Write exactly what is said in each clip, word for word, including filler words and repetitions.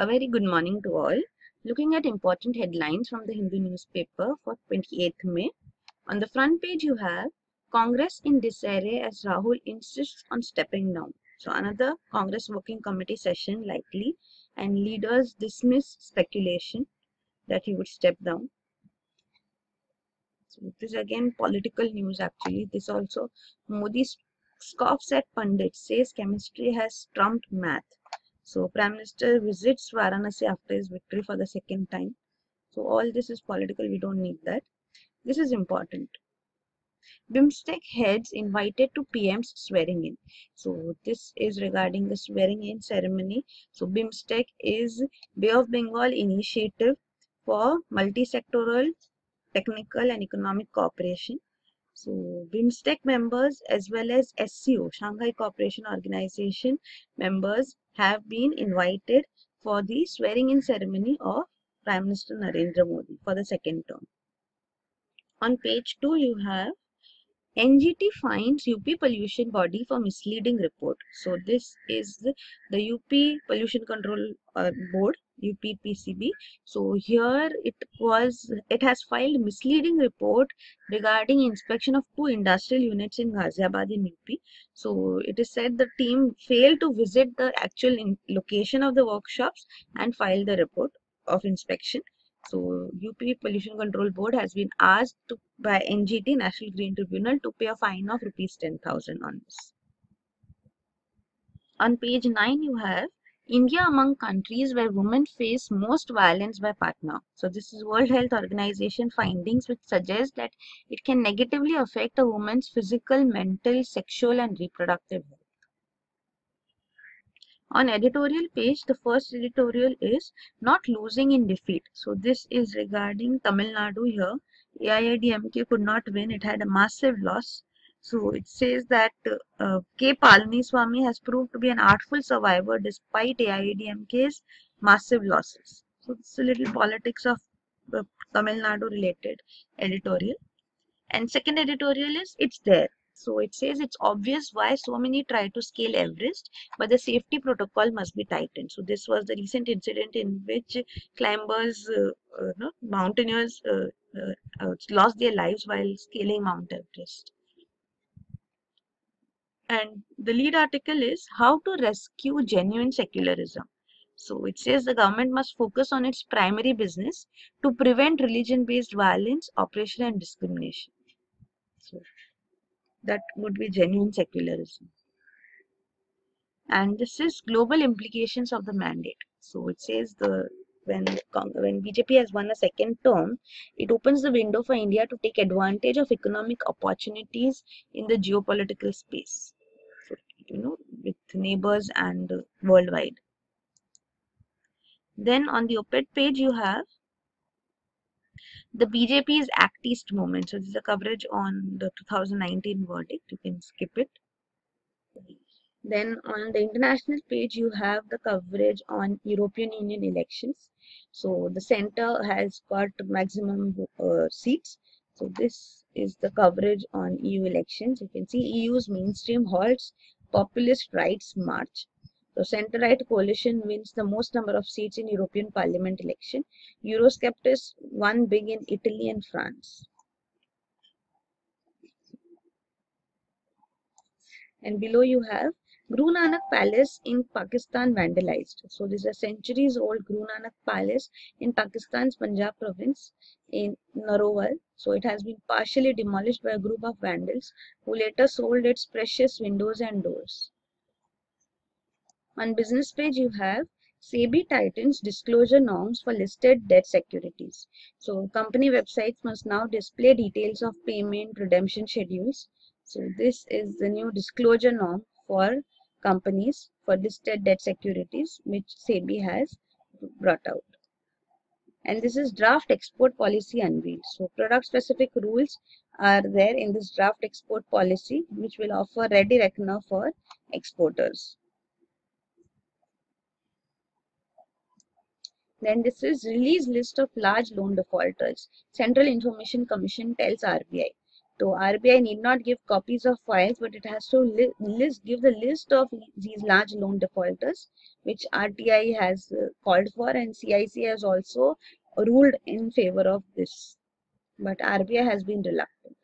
A very good morning to all. Looking at important headlines from the Hindu newspaper for twenty-eighth May. On the front page you have Congress in disarray as Rahul insists on stepping down. So another Congress working committee session likely, and leaders dismiss speculation that he would step down. So this is again political news actually. This also, Modi scoffs at pundits, says chemistry has trumped math. So Prime Minister visits Varanasi after his victory for the second time. So all this is political, we don't need that. This is important. BIMSTEC heads invited to P M's swearing in. So this is regarding the swearing in ceremony. So BIMSTEC is Bay of Bengal initiative for multi-sectoral, technical and economic cooperation. So BIMSTEC members as well as S C O, Shanghai Cooperation Organization members have been invited for the swearing in ceremony of Prime Minister Narendra Modi for the second term. On page two you have N G T finds U P pollution body for misleading report. So this is the, the U P Pollution Control uh, Board, U P P C B. So here it was, it has filed misleading report regarding inspection of two industrial units in Ghaziabad in U P. So it is said the team failed to visit the actual in location of the workshops and filed the report of inspection. So, U P Pollution Control Board has been asked to, by N G T, National Green Tribunal, to pay a fine of rupees ten thousand on this. On page nine, you have India among countries where women face most violence by partner. So, this is World Health Organization findings which suggest that it can negatively affect a woman's physical, mental, sexual and reproductive health. On editorial page, the first editorial is not losing in defeat. So this is regarding Tamil Nadu here. A I A D M K could not win. It had a massive loss. So it says that uh, K. Palaniswami has proved to be an artful survivor despite A I A D M K's massive losses. So it's a little politics of uh, Tamil Nadu related editorial. And second editorial is It's There. So it says it's obvious why so many try to scale Everest, but the safety protocol must be tightened. So this was the recent incident in which climbers, uh, uh, no, mountaineers uh, uh, uh, lost their lives while scaling Mount Everest. And the lead article is How to Rescue Genuine Secularism. So it says the government must focus on its primary business to prevent religion-based violence, oppression and discrimination. So that would be genuine secularism. And this is global implications of the mandate. So it says the when, when B J P has won a second term, it opens the window for India to take advantage of economic opportunities in the geopolitical space, so, you know, with neighbors and worldwide. Then on the op-ed page you have the B J P's Act East movement. So this is a coverage on the two thousand nineteen verdict. You can skip it. Then on the international page, you have the coverage on European Union elections. So the centre has got maximum uh, seats. So this is the coverage on E U elections. You can see E U's mainstream halts populist rights march. So centre-right coalition wins the most number of seats in European Parliament election. Eurosceptics won big in Italy and France. And below you have Guru Nanak Palace in Pakistan vandalized. So this is a centuries old Guru Nanak Palace in Pakistan's Punjab province in Narowal. So it has been partially demolished by a group of vandals who later sold its precious windows and doors. On business page you have SEBI tightens disclosure norms for listed debt securities. So company websites must now display details of payment, redemption schedules. So this is the new disclosure norm for companies for listed debt securities which SEBI has brought out. And this is draft export policy unveiled. So product specific rules are there in this draft export policy which will offer ready reckoner for exporters. Then this is release list of large loan defaulters. Central Information Commission tells R B I. So R B I need not give copies of files, but it has to li list give the list of these large loan defaulters, which R T I has uh, called for, and C I C has also ruled in favor of this. But R B I has been reluctant.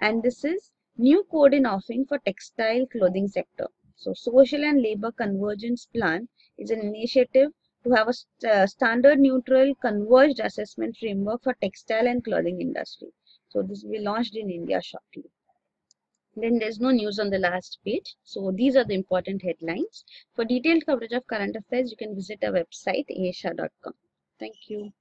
And this is new code in offering for textile clothing sector. So Social and Labour Convergence Plan is an initiative to have a st uh, standard neutral converged assessment framework for textile and clothing industry. So this will be launched in India shortly. Then there's no news on the last page. So these are the important headlines. For detailed coverage of current affairs, you can visit our website, aashah dot com. Thank you.